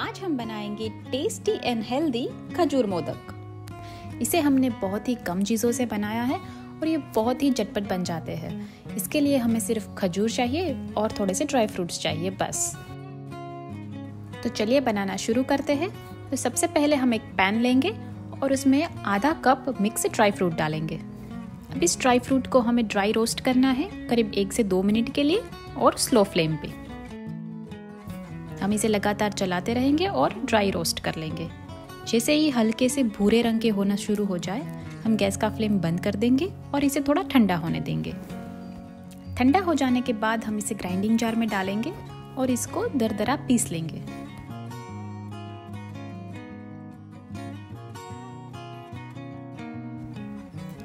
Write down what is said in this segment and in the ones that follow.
आज हम बनाएंगे टेस्टी एंड हेल्दी खजूर मोदक। इसे हमने बहुत ही कम चीज़ों से बनाया है और ये बहुत ही झटपट बन जाते हैं। इसके लिए हमें सिर्फ खजूर चाहिए और थोड़े से ड्राई फ्रूट्स चाहिए बस। तो चलिए बनाना शुरू करते हैं। तो सबसे पहले हम एक पैन लेंगे और उसमें आधा कप मिक्स ड्राई फ्रूट डालेंगे। अब इस ड्राई फ्रूट को हमें ड्राई रोस्ट करना है करीब 1 से 2 मिनट के लिए और स्लो फ्लेम पे। हम इसे लगातार चलाते रहेंगे और ड्राई रोस्ट कर लेंगे। जैसे ही हल्के से भूरे रंग के होना शुरू हो जाए हम गैस का फ्लेम बंद कर देंगे और इसे थोड़ा ठंडा होने देंगे। ठंडा हो जाने के बाद हम इसे ग्राइंडिंग जार में डालेंगे और इसको दरदरा पीस लेंगे।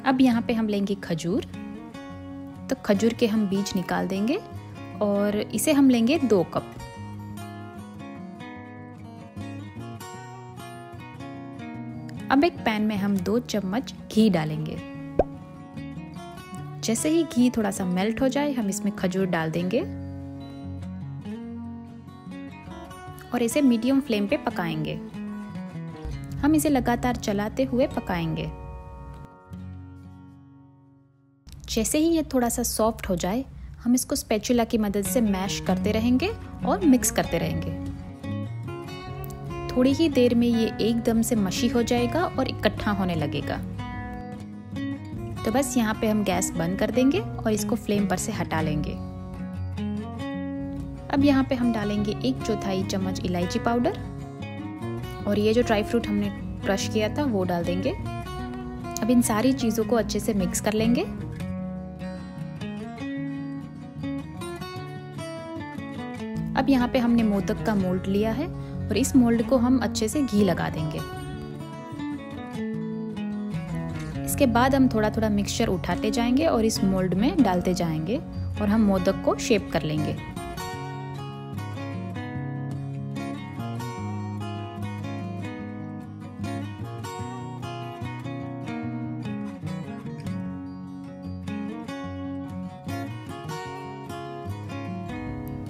अब यहाँ पे हम लेंगे खजूर। तो खजूर के हम बीज निकाल देंगे और इसे हम लेंगे 2 कप। अब एक पैन में हम 2 चम्मच घी डालेंगे। जैसे ही घी थोड़ा सा मेल्ट हो जाए हम इसमें खजूर डाल देंगे और इसे मीडियम फ्लेम पे पकाएंगे। हम इसे लगातार चलाते हुए पकाएंगे। जैसे ही ये थोड़ा सा सॉफ्ट हो जाए हम इसको स्पैचुला की मदद से मैश करते रहेंगे और मिक्स करते रहेंगे। थोड़ी ही देर में ये एकदम से मशी हो जाएगा और इकट्ठा होने लगेगा। तो बस यहाँ पे हम गैस बंद कर देंगे और इसको फ्लेम पर से हटा लेंगे। अब यहाँ पे हम डालेंगे 1/4 चम्मच इलायची पाउडर और ये जो ड्राई फ्रूट हमने क्रश किया था वो डाल देंगे। अब इन सारी चीज़ों को अच्छे से मिक्स कर लेंगे। अब यहाँ पे हमने मोदक का मोल्ड लिया है और इस मोल्ड को हम अच्छे से घी लगा देंगे। इसके बाद हम थोड़ा थोड़ा मिक्सचर उठाते जाएंगे और इस मोल्ड में डालते जाएंगे और हम मोदक को शेप कर लेंगे।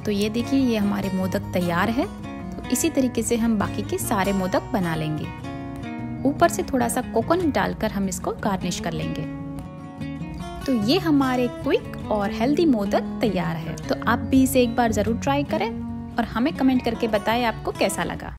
तो ये देखिए ये हमारे मोदक तैयार है। तो इसी तरीके से हम बाकी के सारे मोदक बना लेंगे। ऊपर से थोड़ा सा कोकोनट डालकर हम इसको गार्निश कर लेंगे। तो ये हमारे क्विक और हेल्दी मोदक तैयार है। तो आप भी इसे एक बार ज़रूर ट्राई करें और हमें कमेंट करके बताएं आपको कैसा लगा।